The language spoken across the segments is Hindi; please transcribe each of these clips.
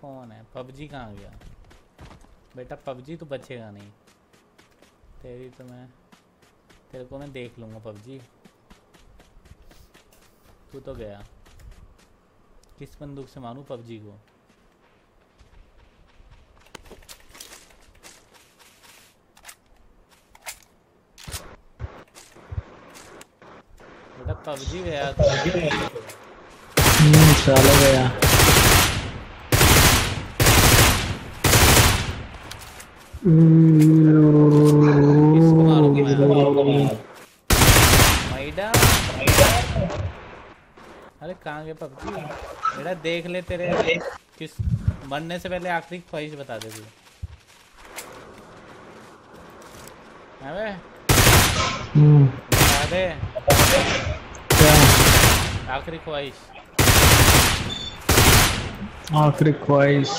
फोन है। पबजी कहाँ गया बेटा? पबजी तो बचेगा नहीं तेरी, तो मैं तेरे को मैं देख लूँगा। पबजी तू तो गया। किस बंदूक से मारूं पबजी को? बेटा पबजी गया तो चला गया। किसको मारूंगा मैं? मैडा अरे कहाँ गए पबजी? बेटा देख ले तेरे किस मरने से पहले आखिरी ख्वाहिश बता दे तू। बता दे आखिरी ख्वाहिश। आखिरी ख्वाहिश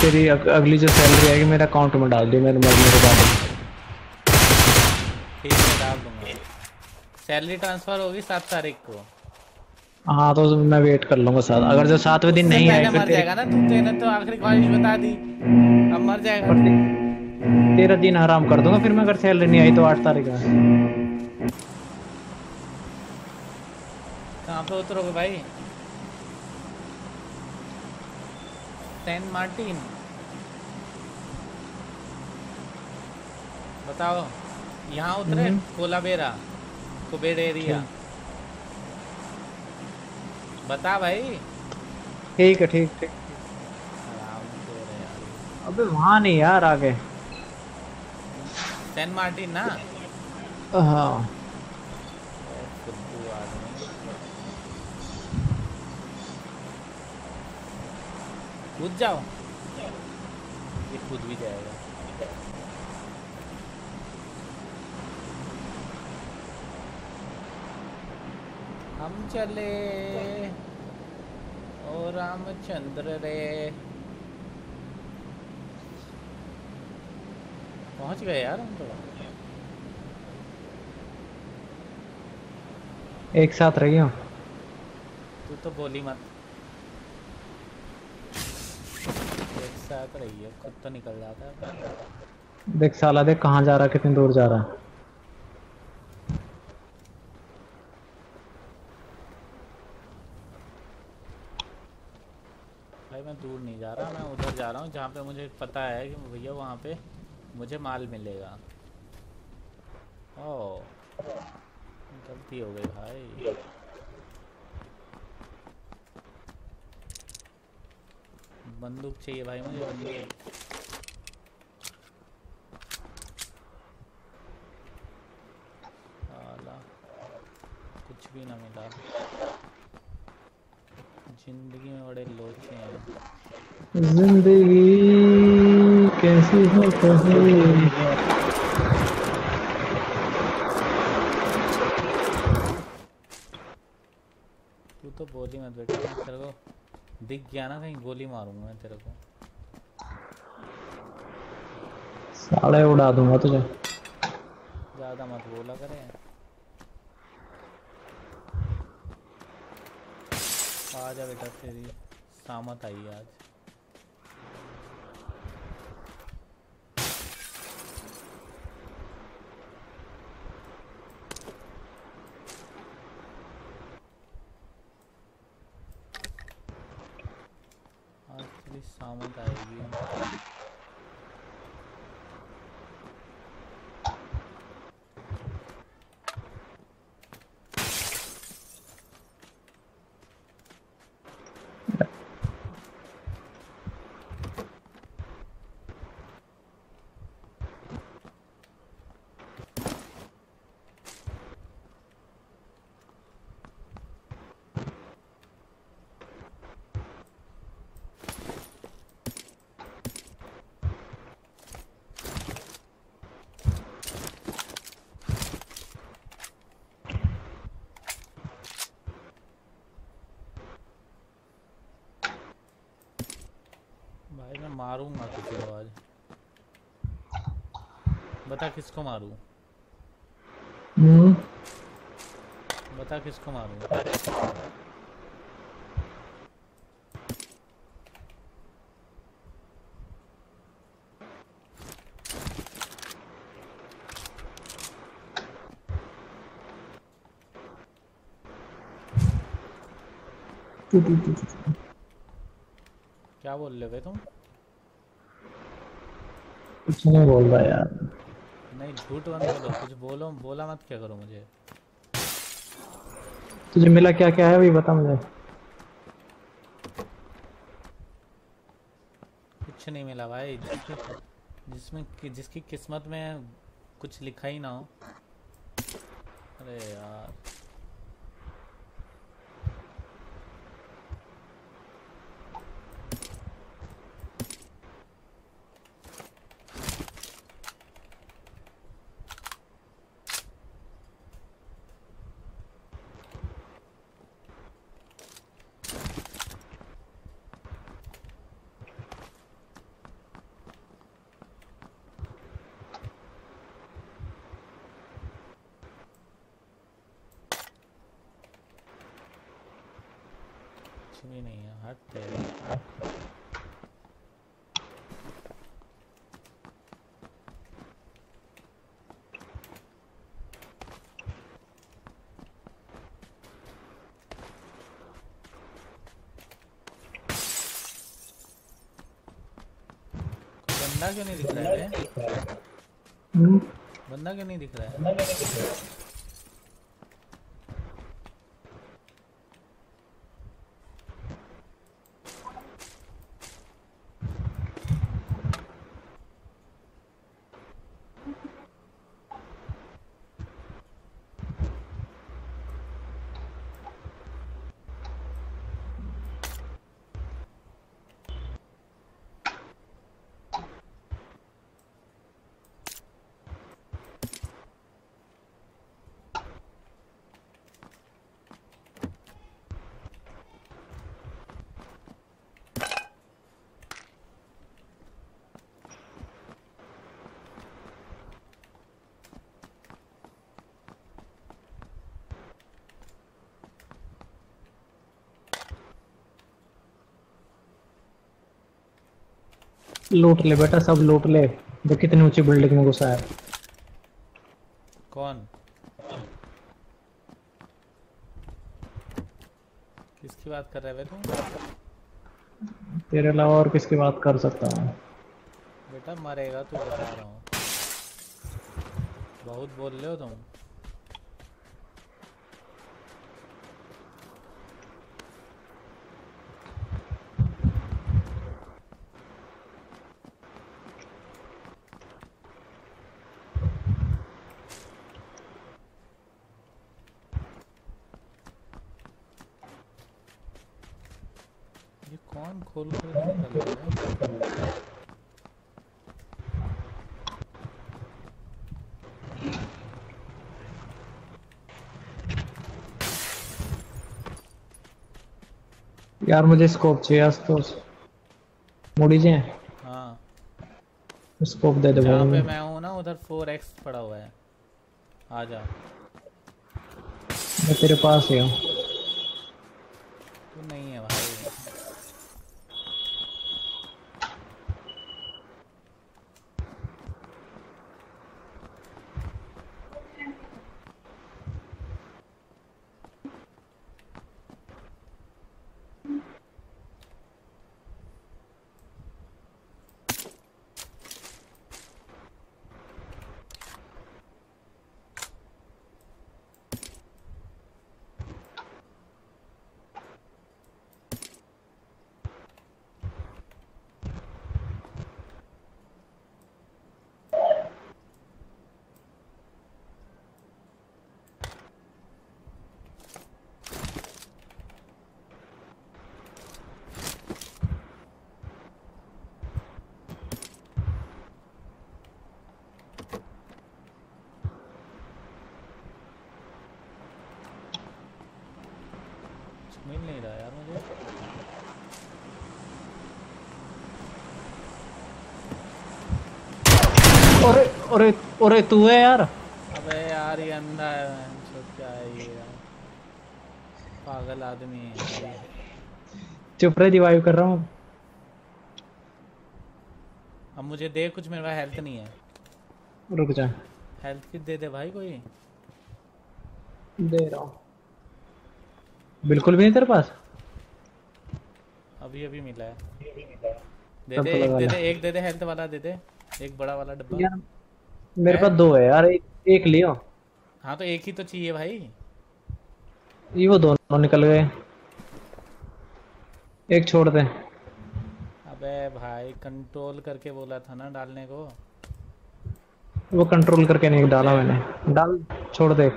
तेरी अगली जो सैलरी आएगी मेरा अकाउंट में डाल दे। मेरे मरने के बाद डाल दूंगा। सैलरी ट्रांसफर होगी 7 तारीख को। हाँ तो मैं वेट कर लूंगा साथ। अगर जो 7वें दिन नहीं आएगा मर जाएगा ना तू। तेरे तो आखिरी ख्वाहिश बता दी, अब मर जाएगा। 13 दिन हराम कर दूंगा फिर मैं अगर सैलरी नहीं आई तो। 8 तारीख का कहाँ पे उतरोगे भाई? सेंट मार्टिन बताओ। यहाँ उतरे कोलाबेरा कुबेर एरिया। बता भाई। ठीक है ठीक ठीक। अबे वहाँ नहीं यार आगे सेंट मार्टिन ना। हाँ कूद जाओ। ये कूद भी जाएगा। हम चले ओ रामचंद्र रे। पहुंच गए यार हम तो। एक साथ रह गया। तू तो बोली मत। एक साथ रहिए खुद तो निकल जाता है। देख साला देख कहाँ जा रहा, कितनी दूर जा रहा। मैं दूर नहीं जा रहा, मैं उधर जा रहा हूँ जहाँ पे मुझे पता है कि भैया वहाँ पे मुझे माल मिलेगा। ओह गलती हो गई भाई। बंदूक चाहिए भाई मुझे, बंदूक। आला कुछ भी ना मिला। जिंदगी में बड़े लोचे हैं। जिंदगी कैसी हो कहीं। तू तो गोली मत बेटा। तेरे को दिख गया ना कहीं गोली मारूंगा मैं तेरे को। साले उड़ा दूंगा तुझे। ज्यादा मत बोला करे। आजा बेटा तेरी सामत आई आज। आज तेरी सामत आएगी। मारूंगा किसी को आज। बता किसको मारूं? पता किसको मारूंगा। क्या बोल रहे हो तुम? कुछ नहीं बोल रहा यार। नहीं झूठ मत बोलो, कुछ बोलो बोला मत क्या करो। मुझे तुझे मिला क्या क्या है वही बता मुझे। कुछ नहीं मिला भाई। जिसकी किस्मत में कुछ लिखा ही ना हो। अरे यार नहीं है हट बंदा क्यों नहीं दिख रहा है? बंदा क्यों नहीं दिख रहा है? लूट ले बेटा सब लूट ले। देख कितनी ऊंची बिल्डिंग में घुसा है। कौन किसकी बात कर रहे हो तुम? तेरे अलावा और किसकी बात कर सकता हूँ बेटा? मरेगा तू बता रहा हूँ। बहुत बोल रहे हो तुम। कौन खोल कर रहा है? यार मुझे स्कोप चाहिए आज तो। मोड़ी जी हाँ स्कोप दे दो। जहाँ पे मैं हूँ ना उधर 4x पड़ा हुआ है। आ जा मैं तेरे पास ही हूँ। मिल नहीं रहा यार मुझे। अरे अरे अरे तू है यार। अबे यार ये अंधा है। पागल आदमी है। चुप रहे, रिवाइव कर रहा हूँ। अब मुझे दे कुछ, मेरे पास हेल्थ नहीं है। रुक जा, हेल्थ किट दे दे भाई कोई। दे रहा हूँ। बिल्कुल भी नहीं तेरे पास? अभी अभी मिला है। दे दे, एक दे दे, हेल्थ वाला दे दे, एक बड़ा वाला डब्बा। मेरे पास दो है यार, एक लियो। हाँ तो एक ही तो चाहिए भाई। ये वो दोनों निकल गए, एक छोड़ दे। अबे भाई कंट्रोल करके बोला था ना डालने को। वो कंट्रोल करके नहीं डाला मैंने, डाल छोड़ दे।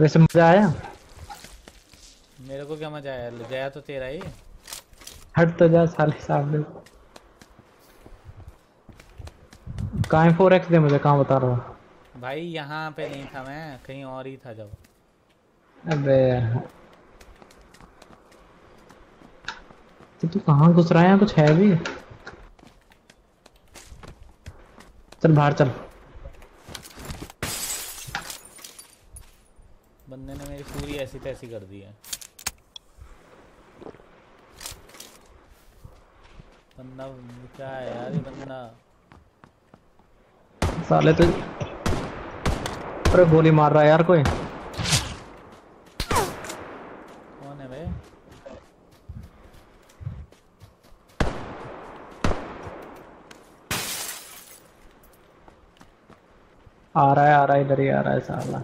वैसे मजा आया? मेरे को क्या मजा आया, गया तो तेरा ही। हट तो जा साले सामने। कहाँ 4x दे मुझे, कहाँ बता रहा हूँ भाई। यहाँ पे नहीं था मैं, कहीं और ही था जब। अबे तो तू कहाँ घुस रहा है, कुछ है भी? चल बाहर चल। बंदे ने मेरी पूरी ऐसी तैसी कर दी है। बंदा क्या है यार, ये बंदा साले। तो अरे गोली मार रहा है यार कोई। कौन है बे? आ रहा है, आ रहा है, इधर ही आ रहा है साला।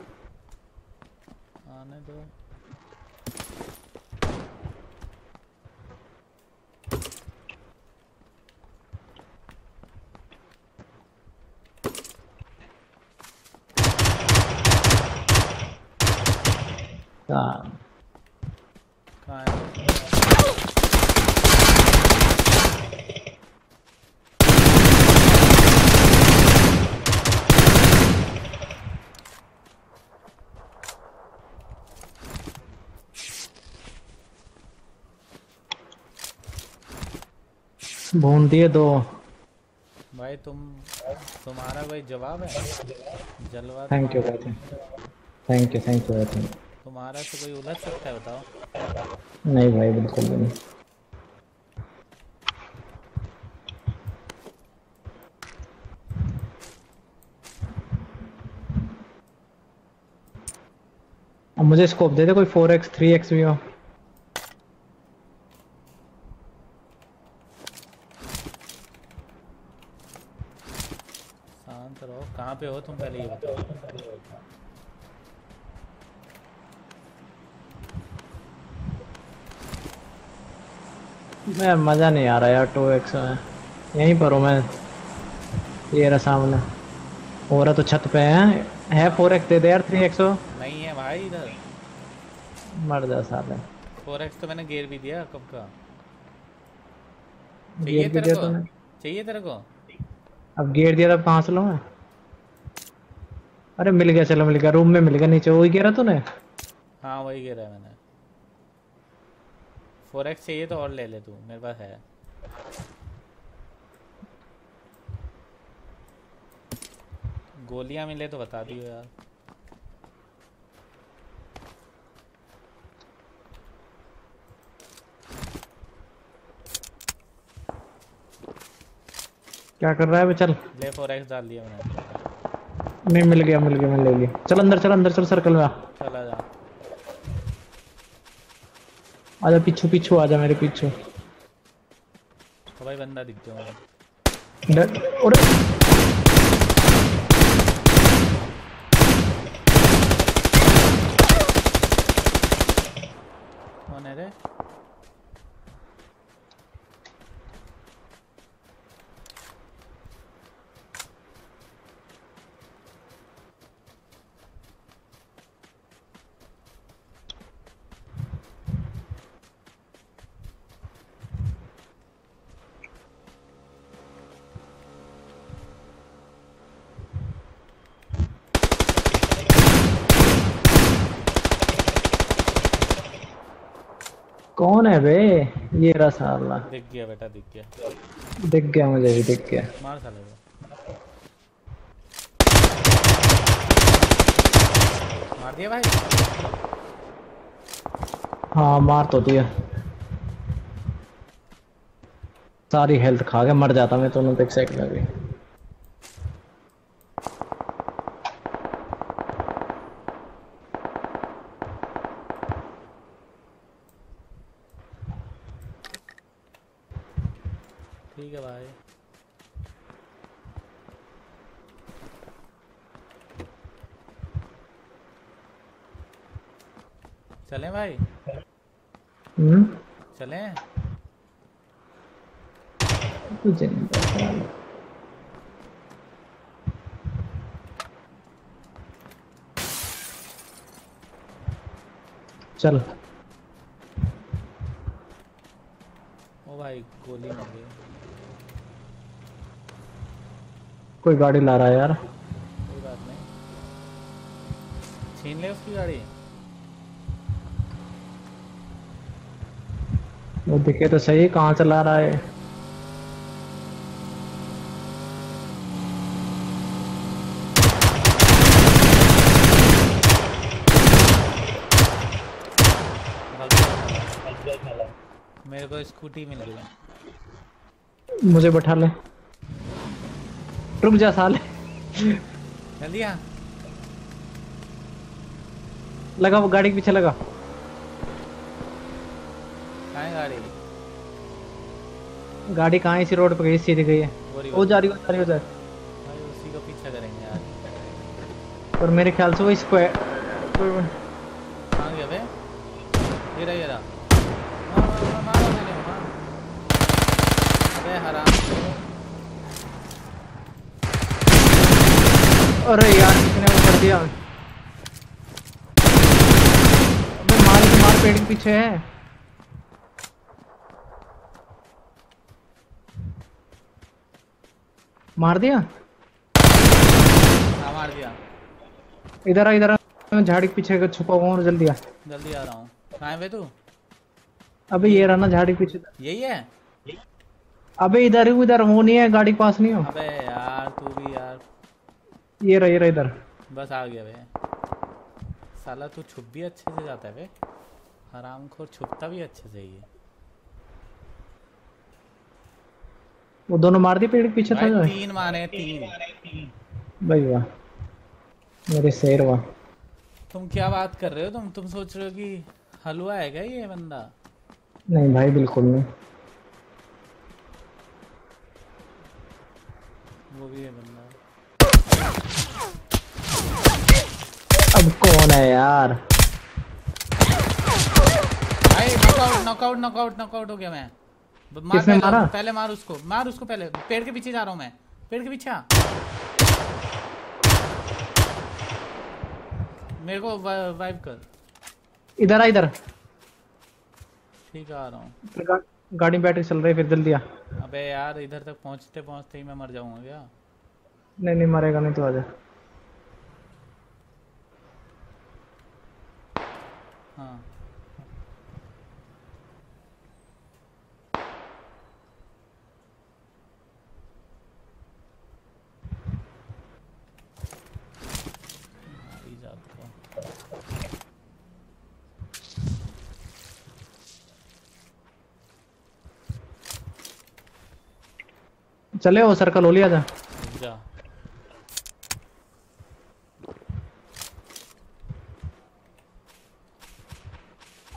भून दिए दो भाई। तुम्हारा भाई जवाब है जलवा। थैंक यू भाई, थैंक यू, थैंक यू। तुम्हारा से कोई उलझ सकता है बताओ? नहीं भाई बिल्कुल नहीं। अब मुझे स्कोप दे दे कोई, 4x 3x भी हो। पे हो तुम पहले ये बताओ। मैं मजा नहीं आ रहा यार 2x में। यहीं पर हूँ मैं, ये रहा सामने। हो रहा तो छत पे है 4x दे दे यार। 3x नहीं है भाई इधर, मर जा साले। 4x तो मैंने गेर भी दिया कब का। चाहिए तेरे को? चाहिए तेरे को? अब गेर दिया तब कहाँ से लूँ मैं? अरे मिल गया, चलो मिल गया, रूम में मिल गया नीचे। वही गिरा तूने? हाँ वही गिरा है मैंने। 4x चाहिए तो और ले ले तू, मेरे पास है। गोलियां मिले तो बता दियो यार। क्या कर रहा है? चल ले, 4x डाल दिया मैंने। नहीं मिल गया, मिल गया, मिल गया। चल अंदर, चल अंदर, चल सर्कल में आ। चला जा, आजा पीछू पीछू, आजा मेरे पीछू। तो भाई बंदा दिख गया। अरे कौन है रे? कौन है बे? ये रहा साला। दिख गया बेटा, दिख गया, दिख गया मुझे भी, दिख गया। मार साले को। दिया भाई। हाँ मार तो दिया, सारी हेल्थ खा के मर जाता मैं तो ना, एक सेकंड लगे। ठीक है भाई चलें भाई। चलें तुझे नहीं पता। चल ओ भाई गोली मार गई। कोई गाड़ी ला रहा है यार, कोई बात नहीं छीन ले उसकी गाड़ी। वो दिखे तो सही कहाँ चला रहा है। मेरे को स्कूटी मिल गई, मुझे बैठा ले। रुक जा साले, जल्दी आ। लगा वो गाड़ी के पीछे लगा। कहाँ है गाड़ी? गाड़ी कहाँ है? इसी रोड पे गई, सीधी गई है। वो जा रही, हो जा रही भाई, उसी का पीछा करेंगे यार। पर मेरे ख्याल से वो स्क्वायर कहाँ गया बे? ये रहा हराम। अरे यार किसने वो कर दिया? अबे मार पेड़ के पीछे है। मार दिया? हाँ मार दिया। इधर आ, इधर आ, मैं झाड़ी के पीछे छुपा हुआ हूँ। जल्दी आ रहा हूँ। कहाँ है बे तू? अबे ये रहा ना झाड़ी के पीछे। यही है? अबे इधर ही, इधर वो नहीं है, गाड़ी के पास नहीं हो। अबे यार तू भी यार। ये रहा इधर। बस आ गया बे। साला तू छुप भी अच्छे से जाता है बे, हरामखोर छुपता भी अच्छे से ही है। वो दोनों मार दिए पेड़ के पीछे था। तीन मारे, तीन भाई। वाह मेरे शेर वाह। तुम क्या बात कर रहे हो? तुम सोच रहे हो कि हलवा है क्या ये बंदा? नहीं भाई बिल्कुल नहीं। वो भी है बंदा। अब कौन है यार? भाई नॉकआउट हो गया मैं। किसने मारा? पहले मार उसको पहले। पेड़ के पीछे जा रहा हूँ मैं, पेड़ के पीछे। मेरे को वाइप कर। इधर आ, इधर। ठीक आ रहा हूँ। गाड़ी में बैटरी चल रही है फिर। जल्दी आ। अबे यार इधर तक पहुँचते पहुँचते ही मैं मर जाऊँगा क्या? नहीं मरेगा नहीं तो आजा। हाँ चले वो सर्कल हो लिया था।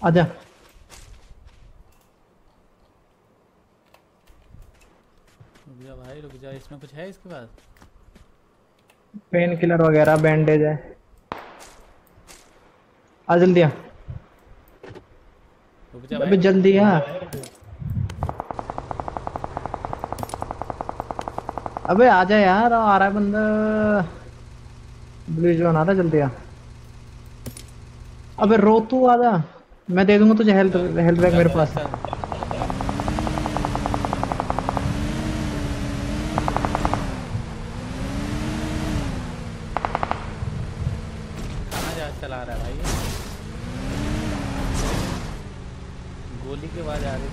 आजा भाई रुक जा। इसमें कुछ है? इसके पास पेन किलर वगैरह बैंडेज है। आ जल्दी आ। अबे जल्दी आ। अबे आजा यार, आ रहा है बंदा। ब्लू जोन आ रहा, जल्दी आ। अबे रो तू, आजा मैं दे दूंगा तुझे हेल्थ। हेल्थ बैग मेरे पास है। कहाँ चला रहा है भाई? गोली के बाद आ रही थी।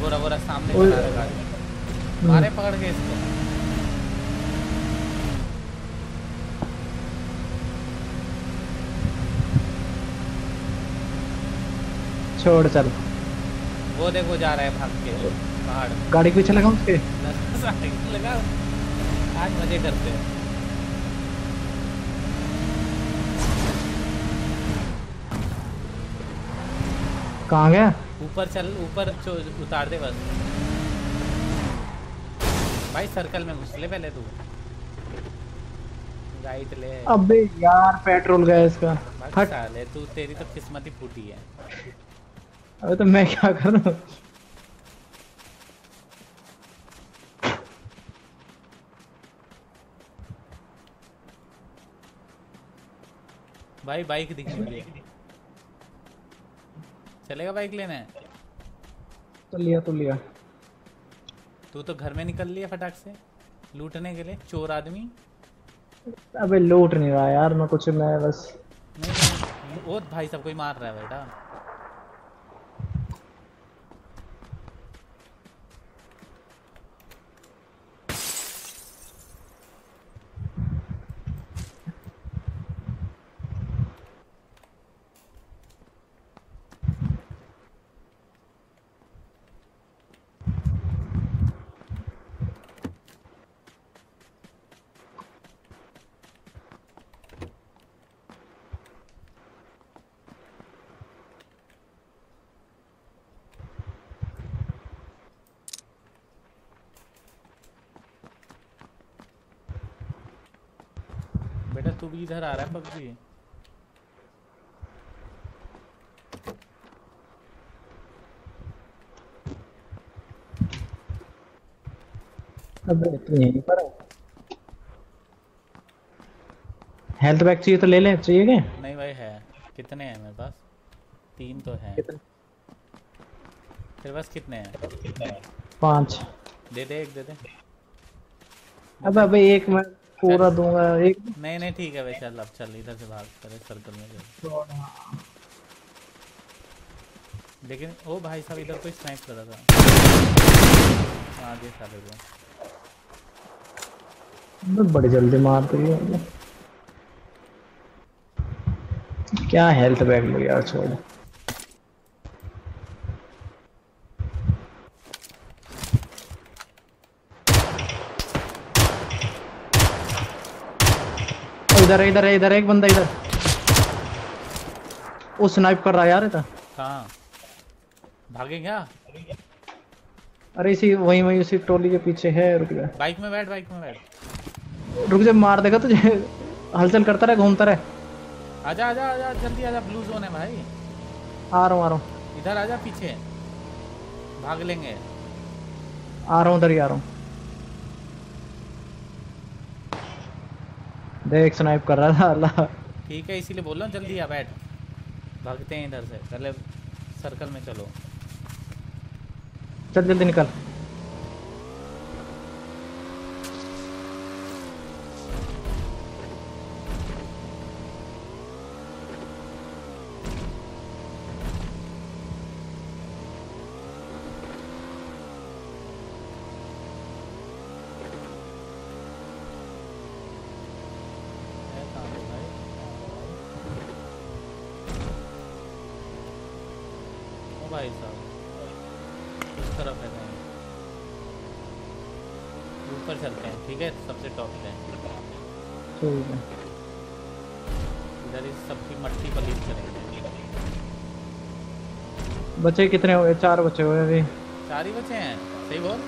बोरा सामने चला रहा है गाड़ी। मारे पकड़ के इसको। छोड़ चल। वो देखो जा रहा है भाग के पहाड़। गाड़ी पीछे लगा उसके। लगा। आज मजे करते हैं। कहाँ गया? ऊपर चल, ऊपर उतार दे बस। भाई सर्कल में घुस ले पहले तू। राइट ले। अबे यार पेट्रोल गैस का। फट साले तू, तेरी तो किस्मत ही फूटी है। अबे तो मैं क्या करूँ? भाई बाइक दिख रही है। चलेगा बाइक लेने? तो लिया। तू तो घर में निकल लिया फटाक से लूटने के लिए, चोर आदमी। अबे लूट नहीं रहा यार मैं कुछ, मैं बस नहीं। वो भाई सब कोई मार रहा है बेटा। तू भी इधर आ रहा है पबजी। अबे तू यहीं पर है। हेल्थ बैग चाहिए तो ले ले। चाहिए क्या? नहीं भाई है। कितने हैं मेरे पास? 3 तो हैं। तेरे पास कितने हैं? 5। दे एक दे। अबे एक मैं पूरा दूंगा एक। नहीं ठीक है वैसे। अब चल इधर से भाग कर सर्कल में चल। लेकिन ओ भाई साहब इधर कोई स्नाइप कर रहा था। हाँ ये साले को बड़ी जल्दी मारते हैं। क्या हेल्थ बैग लो यार छोड़। इधर एक बंदा इधर। वो स्नाइप कर रहा है यार। इधर कहाँ भागे क्या? अरे इसी वही उसी टोली के पीछे है। रुक जा। बाइक में बैठ। रुक जा मार देगा तुझे। हलचल करता रहे, घूमता रहे। आजा जल्दी आजा। ब्लू जोन है भाई। आ रहा हूँ। इधर आजा पीछे भाग लेंगे। आ रहा हूँ। देख स्नाइप कर रहा था अल्लाह। ठीक है इसीलिए बोल रहा हूँ जल्दी आ बैठ। भागते हैं इधर से। पहले सर्कल में चलो। चल जल्दी निकल। भाई साहब उस तरफ है भाई। ऊपर चलते हैं ठीक है। सबसे टॉप पे ठीक है। इधर इस सबकी मट्टी पलीज करेंगे। बच्चे कितने हुए? 4 बच्चे हुए अभी। 4 ही बच्चे हैं सही बोल।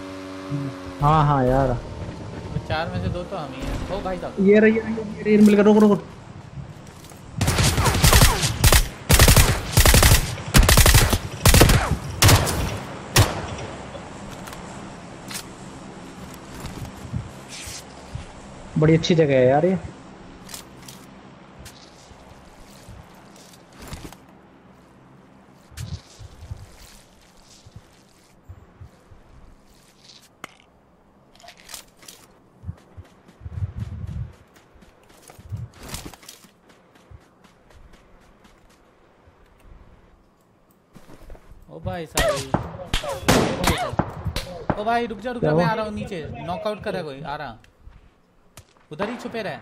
हाँ यार 4 में से 2 तो हम ही हैं। ओ भाई साहब ये रही मिलकर। रुक बड़ी अच्छी जगह है यार ये। ओ भाई रुक जा मैं आ रहा हूँ नीचे। नॉकआउट कर रहा कोई। आ रहा उधर ही छुपे रहे।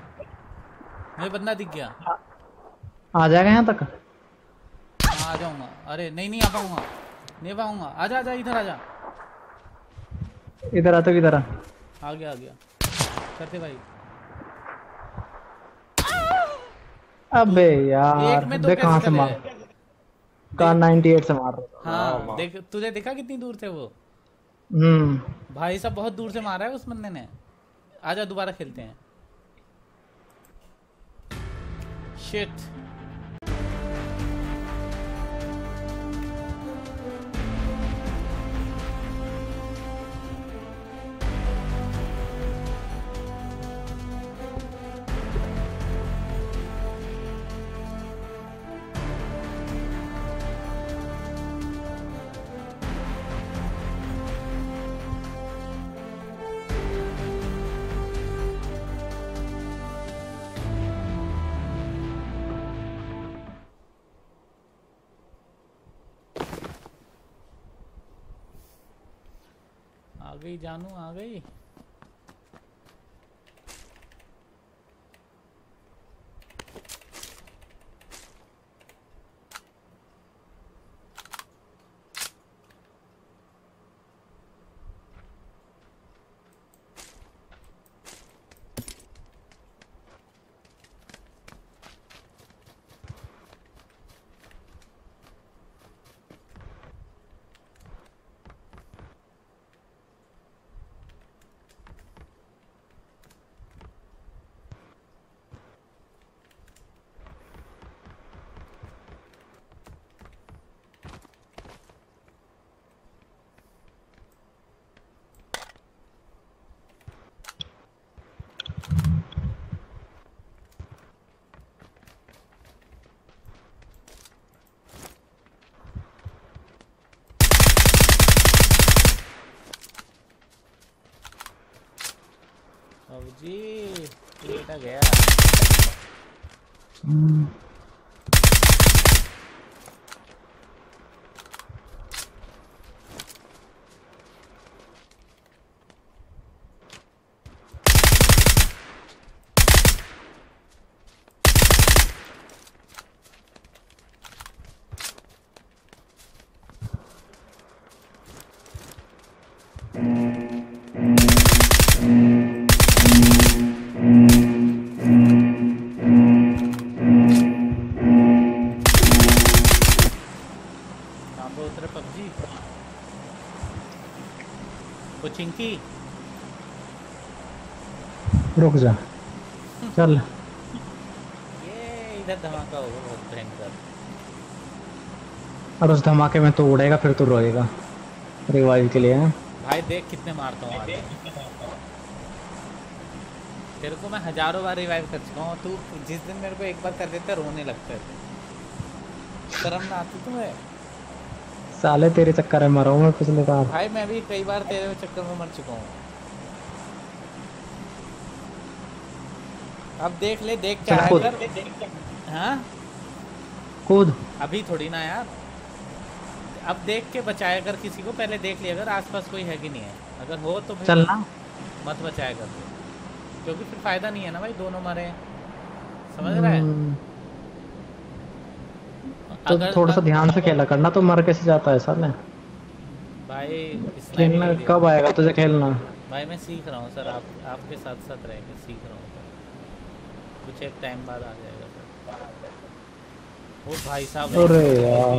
मुझे बंदा दिख गया। आ जाएगा यहाँ तक। आ जाऊंगा। अरे नहीं नहीं आ पाऊंगा, नहीं पाऊंगा। आजा आजा इधर आजा, इधर आ तो इधर आ। आ गया आ गया, करते भाई। अबे यार देख कहां से मार, कार 98 से मार रहा। हां देख, तुझे देखा कितनी दूर थे वो। भाई साहब बहुत दूर से मारा है उस बंदे ने। आजा दोबारा खेलते हैं। शिट आ गई जानू, आ गई। जी बेटा गया। चिंकी रुक जा, चल ये इधर धमाका होगा बहुत भयंकर। और उस धमाके में तो उड़ेगा फिर तो रोएगा रिवाइव के लिए। भाई देख कितने मारता हूँ आगे, तेरे को मैं हजारों बार रिवाइव कर चुका हूँ। तू जिस दिन मेरे को एक बार कर देता रोने लगता है, शर्म ना आती तुम्हें? साले तेरे चक्कर में मरा हूं मैं पिछले बार। भाई मैं भी कई बार तेरे चक्कर में मर चुका हूं। अब देख ले, देख क्या है इधर। हां कूद अभी थोड़ी ना यार, अब देख के बचाया कर किसी को। पहले देख ले अगर आसपास कोई है कि नहीं है, अगर हो तो चलना, मत बचाया कर क्योंकि फिर फायदा नहीं है ना भाई, दोनों मरे। समझ रहा है? तो थोड़ा सा ध्यान से खेला करना, तो मर कैसे जाता है साले। भाई खेलना कब आएगा तुझे खेलना? भाई मैं सीख रहा हूँ सर, आप आपके साथ साथ रह के सीख रहा हूँ, कुछ एक टाइम बाद आ जाएगा सर। ओ भाई साहब अरे यार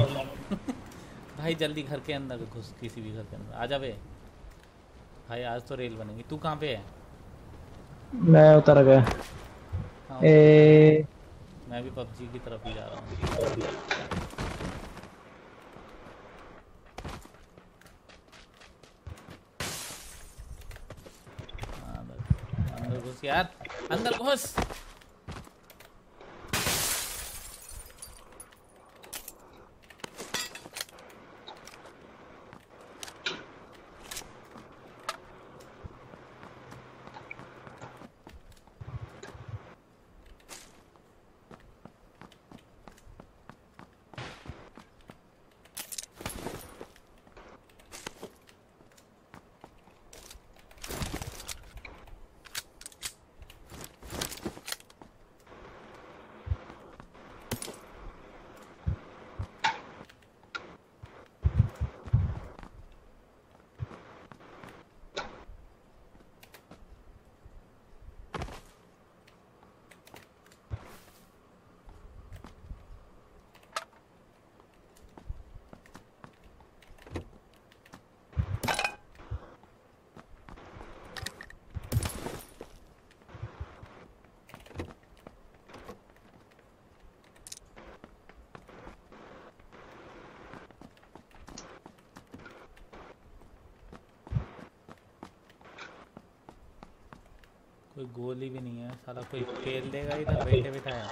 भाई जल्दी घर के अंदर घुस, किसी भी घर के अंदर आ जा बे। भाई आज तो रेल बनेगी। तू कहाँ पे है? मैं उतर गया। मैं भी पबजी की तरफ ही जा रहा हूँ। घुस यार अंदर घुस। कोई गोली भी नहीं है साला, कोई फेल देगा ही था, बैठे बिठाया।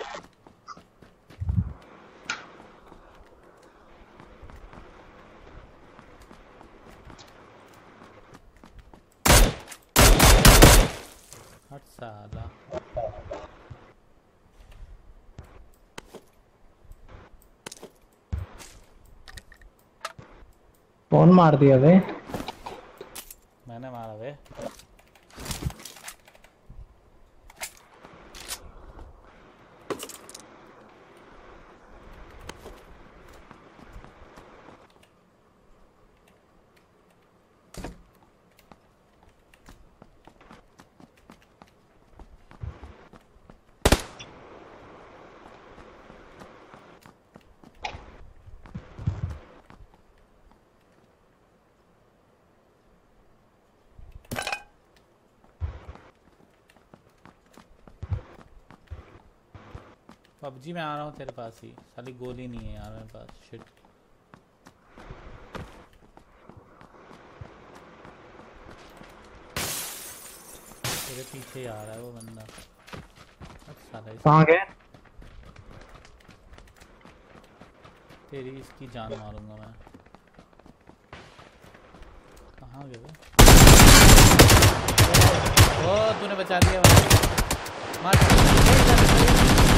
हट साला कौन मार दिया बे? मैंने मारा बे। पबजी में आ रहा हूँ तेरे पास ही, साली गोली नहीं है यार मेरे पास। शिट तेरे पीछे आ रहा है वो बंदा। कहाँ गया? तेरी इसकी जान मारूंगा मैं। कहाँ गया वो? ओ तूने बचा लिया भाई। मार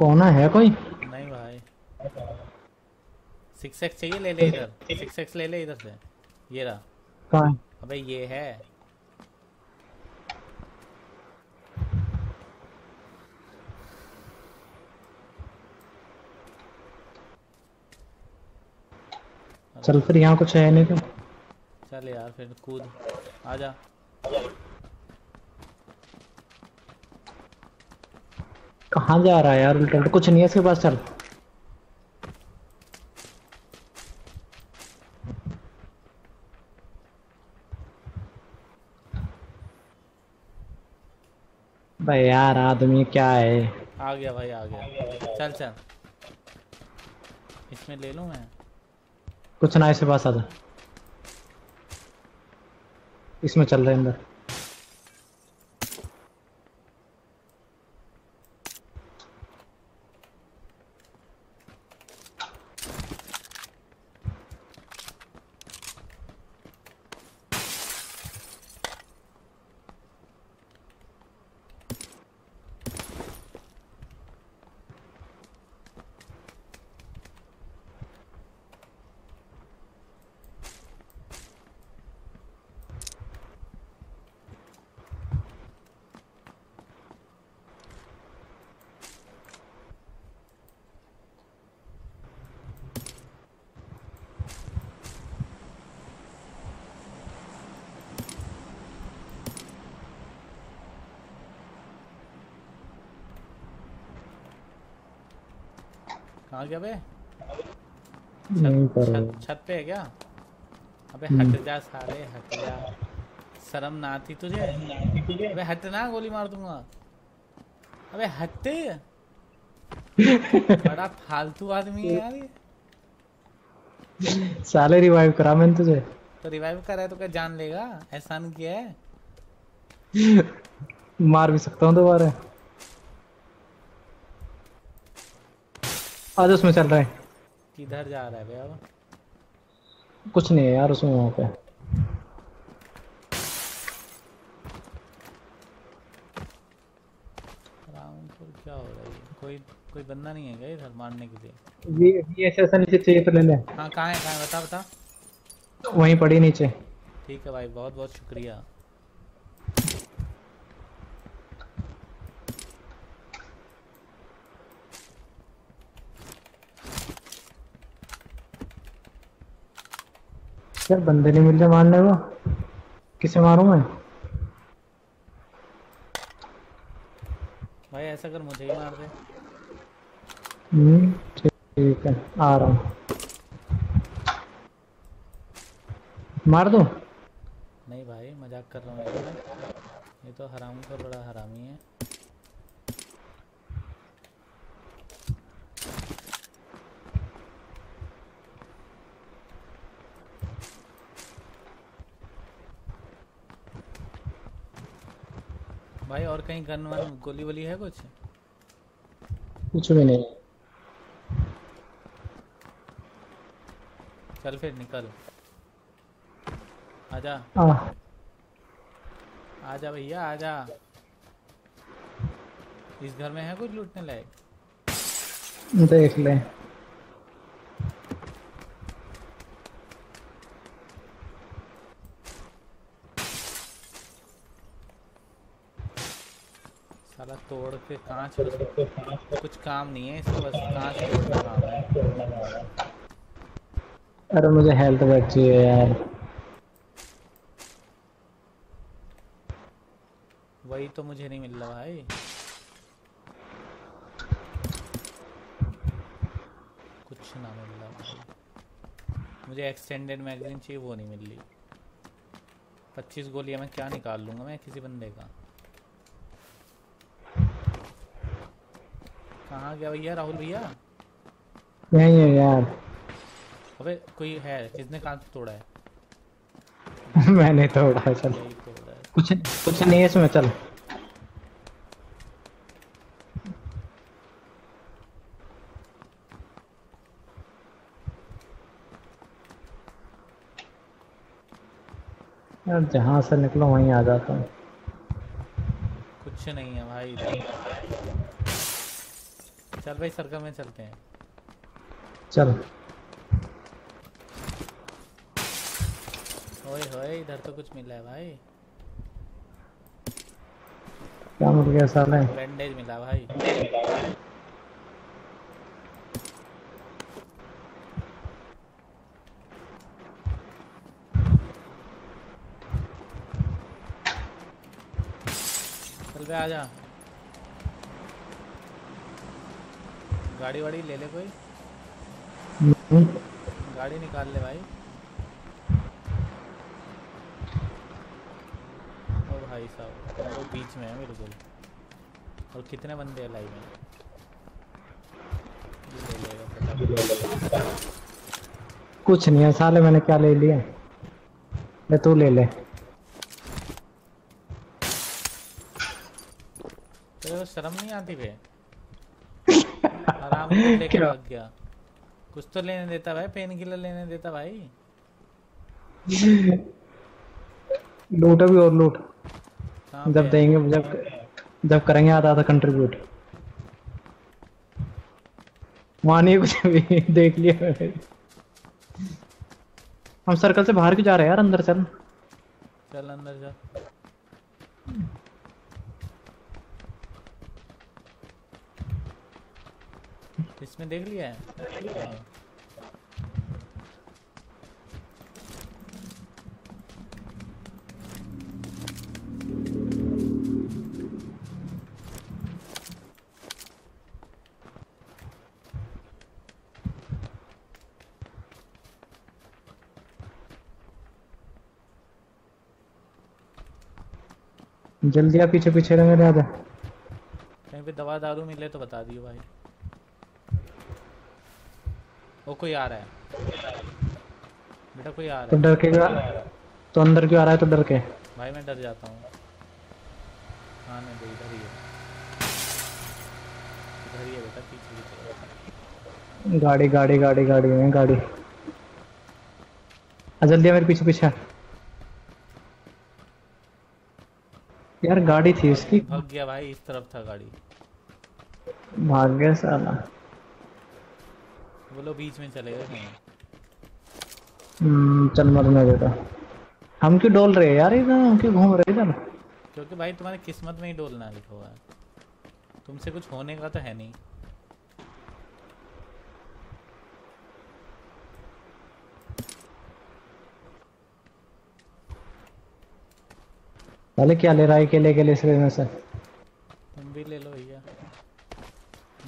कौन है कोई? नहीं भाई 6x चाहिए, ले ले इधर 6x ले ले इधर से। ये रहा। कहाँ? अबे ये है चल फिर, यहाँ कुछ है नहीं तो चल यार फिर कूद आजा। कहाँ जा रहा है यार उल्टा? कुछ नहीं है इसके पास, चल भाई यार आदमी क्या है। आ गया भाई आ गया, चल चल इसमें ले लूं मैं। कुछ ना इसके पास आजा, इसमें चल रहे अंदर। कहाँ गया बे? छत पे है क्या? अबे हट जा साले, हट जा, शर्म ना आती तुझे? अबे हट ना, गोली मार दूंगा। अबे हटते बड़ा फालतू आदमी है यार ये। साले रिवाइव करा मैंने तुझे। तो रिवाइव करा है तो क्या जान लेगा? एहसान किया है। मार भी सकता हूँ दोबारा। आज उसमें चल रहा है। किधर जा रहा है बे अब? कुछ नहीं है यार उसमें वहाँ पे। क्या हो रहा है? कोई बंदा नहीं है क्या इधर मारने के लिए? ये ऐसा नीचे चाहिए तो ले ले। हाँ कहाँ है बता। वहीं पड़ी नीचे। ठीक है भाई बहुत बहुत शुक्रिया। यार बंदे नहीं मिल रहे मारने को। किसे मारूं मैं भाई? ऐसा कर मुझे ही मार दे। ठीक है आ रहा हूं। मार दो। नहीं भाई मजाक कर रहा हूँ। ये तो हरामी का बड़ा हरामी है। भाई और कहीं गन वन गोली वाली है कुछ? कुछ भी नहीं। चल फिर निकल। आजा आजा भैया आजा। इस घर में है कुछ लूटने लायक? देख ले। तोड़ के कांच कुछ काम नहीं है इसको, बस कांच तोड़ना काम है। अरे मुझे हेल्थ बची है यार। वही तो मुझे नहीं मिल रहा भाई। कुछ ना मिल रहा भाई। मुझे एक्सटेंडेड मैगजीन चाहिए वो नहीं मिल रही। 25 गोलियां मैं क्या निकाल लूंगा मैं किसी बंदे का। कहाँ गया भैया राहुल भैया? नहीं है यार। अबे कोई है? किसने कांच तोड़ा है? मैंने तोड़ा है। चल तोड़ा है। कुछ नहीं है इसमें। चल यार जहाँ से निकलो वहीं आ जाता हूँ। कुछ नहीं है भाई। चल भाई सर्कल में चलते हैं। चल ओए होए इधर तो कुछ मिला है भाई। क्या मिल गया साले? बैंडेज मिला भाई। चल भाई आजा। गाड़ी वाड़ी ले ले कोई। गाड़ी निकाल ले भाई। और भाई साहब वो बीच में है बिल्कुल। और कितने बंदे हैं लाइव में? कुछ नहीं है साले। मैंने क्या ले लिया? मैं तू ले ले। तेरे को शर्म नहीं आती बे? आराम से लेके भाग गया। कुछ तो लेने देता भाई। पेन किलर लेने देता भाई। लूट अभी और लूट। जब देंगे जब करेंगे आधा कंट्रीब्यूट। मानिए कुछ भी देख लिया। हम सर्कल से बाहर क्यों जा रहे हैं यार? अंदर चल। चल अंदर जा। इसमें देख लिया है। जल्दी आ पीछे पीछे रह मेरे। आधा भी दवा दारू मिले तो बता दियो भाई। वो कोई आ रहा है बेटा, कोई आ रहा है। तो डर के तो अंदर क्यों आ रहा है? तो डर के भाई मैं डर जाता हूँ। हाँ नहीं भाई इधर ही है, इधर ही है बेटा, पीछे गाड़ी गाड़ी गाड़ी गाड़ी में गाड़ी। जल्दी आ मेरे पीछे पीछे। यार गाड़ी थी उसकी, भाग गया भाई। इस तरफ था गाड़ी, भाग गया साला। बोलो बीच में चले गए नहीं। चल मरना बेटा। हम क्यों डोल रहे हैं यार इधर, हम क्यों घूम रहे इधर? क्योंकि भाई तुम्हारी किस्मत में ही डोलना लिखा हुआ है, तुमसे कुछ होने का तो है नहीं। पहले क्या ले रहा है? केले केले इसलिए में से तुम भी ले लो भैया।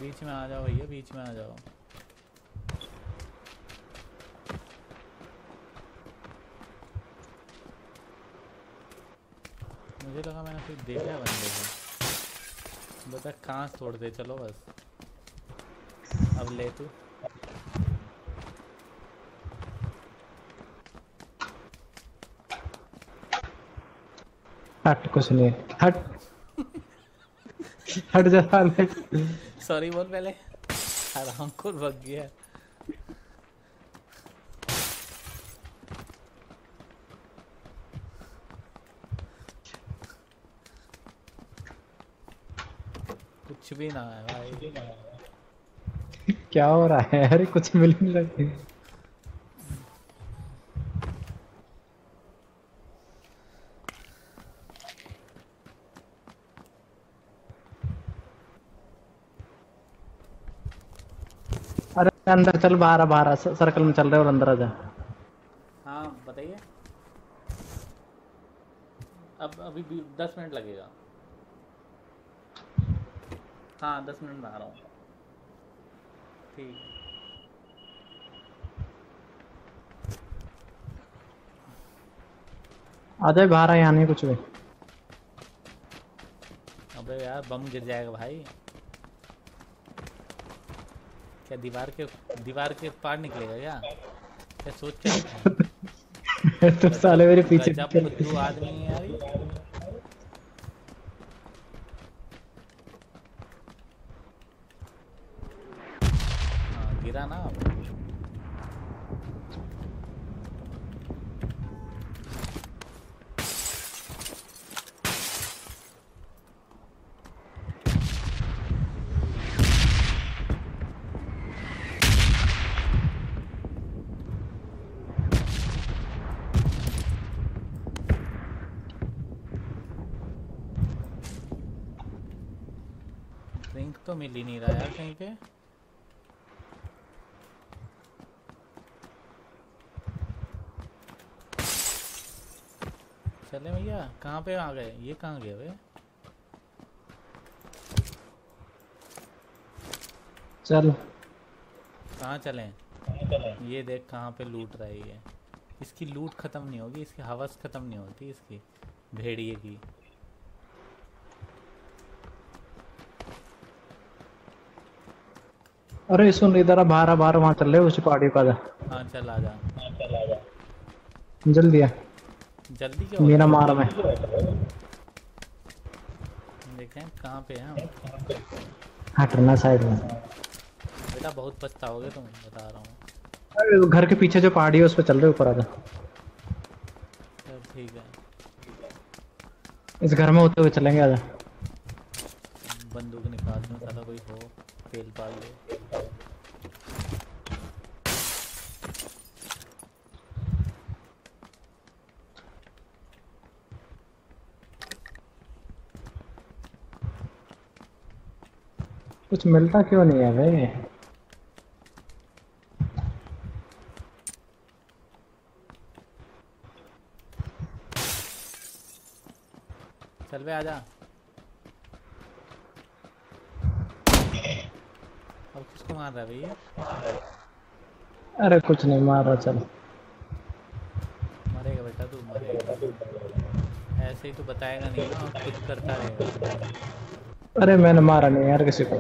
बीच में आ जाओ भैया, बीच में आ जाओ। मुझे लगा मैंने कुछ देखा है बंदे को। बता कहाँ छोड़ दे, चलो बस अब ले तू। हट कुछ नहीं, हट हट जा। सॉरी बोल पहले, आराम को भग गया। कुछ भी ना है भाई। क्या हो रहा है? अरे कुछ मिल नहीं रहा है। अंदर चल, बाहर बाहर सर्कल में चल रहे और अंदर आ जा। हाँ बताइए। अब अभी 10 मिनट लगेगा। हाँ 10 मिनट में आ रहा हूँ। ठीक। आ जाए बाहर, यहाँ नहीं कुछ भी। अबे यार बम गिर जाएगा भाई। क्या दीवार के पार निकलेगा क्या? क्या सोच क्या? तो साले मेरे पीछे दो आदमी है यार। गिरा ना तो मिल ही नहीं रहा यार कहीं पे। चले भैया, कहाँ पे आ गए? ये कहाँ गए वे? चल कहाँ चले? ये देख कहाँ पे लूट रहा है ये। इसकी लूट खत्म नहीं होगी, इसकी हवस खत्म नहीं होती, इसकी भेड़िए की। अरे सुन इधर, बाहर बाहर वहाँ चल रहे उस पहाड़ी पर। हाँ चल आ जा, जल्दी आ। जल्दी क्या मेरा मार में देखें कहाँ पे है। हटना साइड में बेटा, बहुत पछताओगे तुम, बता रहा हूँ। अरे घर के पीछे जो पहाड़ी है उस पर चल रहे, ऊपर आ जा। ठीक है इस घर में होते हुए चलेंगे, आ जा। बंदूक निकाल में साला कोई हो, फेल पाल ले। कुछ मिलता क्यों नहीं है भाई? चल बे आजा। अब किसको मार रहा है भैया? अरे कुछ नहीं मार रहा। चल मरेगा बेटा तू, मरेगा। ऐसे ही तो बताएगा नहीं ना, खुद करता रहेगा। अरे मैंने मारा नहीं यार किसी को।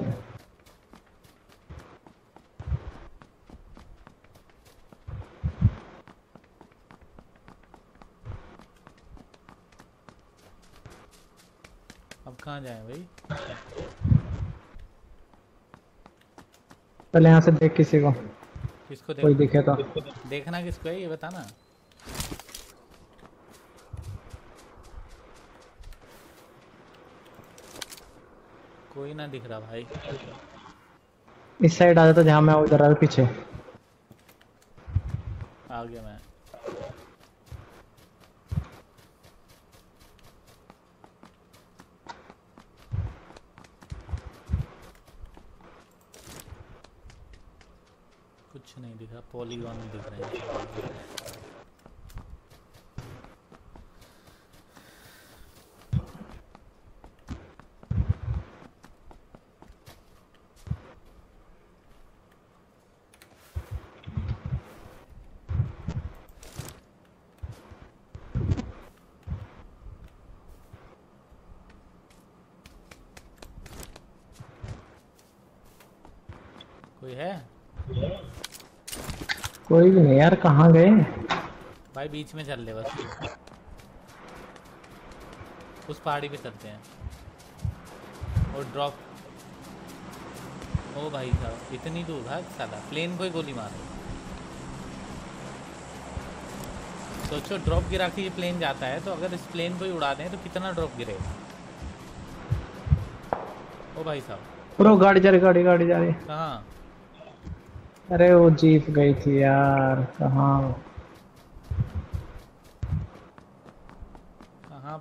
अब कहाँ जाएं भाई? पहले यहाँ से देख किसी को। किसको देख? कोई दिखे तो। देखना किसको है ये बताना। कोई ना दिख रहा भाई। इस साइड आ जाता जहाँ मैं, उधर आ पीछे आ गया मैं। कुछ नहीं दिख रहा, पॉलीगॉन में दिख रहा है। कोई है? कोई भी नहीं यार, कहाँ गए भाई? बीच में चल ले बस, उस पहाड़ी पे चलते हैं और ड्रॉप। ओ भाई साहब इतनी दूर भाग साला, प्लेन को ही गोली मारो। सोचो ड्रॉप गिरा के ये प्लेन जाता है, तो अगर इस प्लेन को ही उड़ा दें तो कितना ड्रॉप गिरेगा। ओ भाई साहब गाड़ी जा रही, गाड़ी गाड़ी जा रही। कहाँ? अरे वो जीप गई थी यार। कहाँ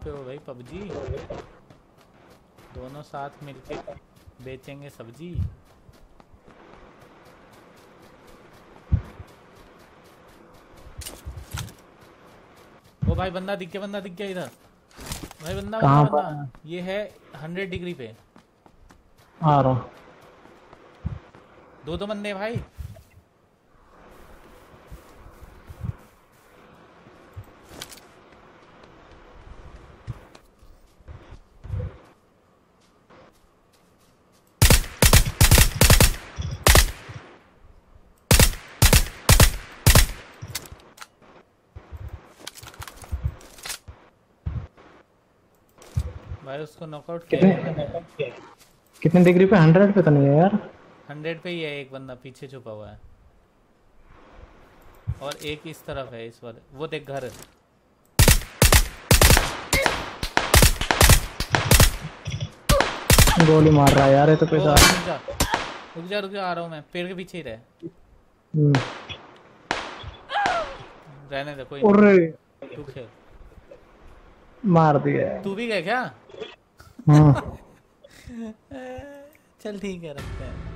पे हो भाई पबजी? दोनों साथ मिलके बेचेंगे सब्जी। वो भाई बंदा दिख गया, बंदा दिख गया इधर भाई। बंदा कहाँ पर? ये है 100 डिग्री पे। आ रहा दो बंदे भाई। भाई उसको नॉकआउट किया। कितने डिग्री पे? 100 पे तो नहीं है यार, 100 पे ही है। एक बंदा पीछे छुपा हुआ है और एक इस तरफ है। इस बार वो देख घर। गोली मार रहा है यार ये तो। पैसा रुक जा, आ रहा हूँ मैं। पेड़ के पीछे ही रहने दे, कोई नहीं। तू खेल। मार दिया। तू भी गया क्या? चल ठीक है, रखते हैं।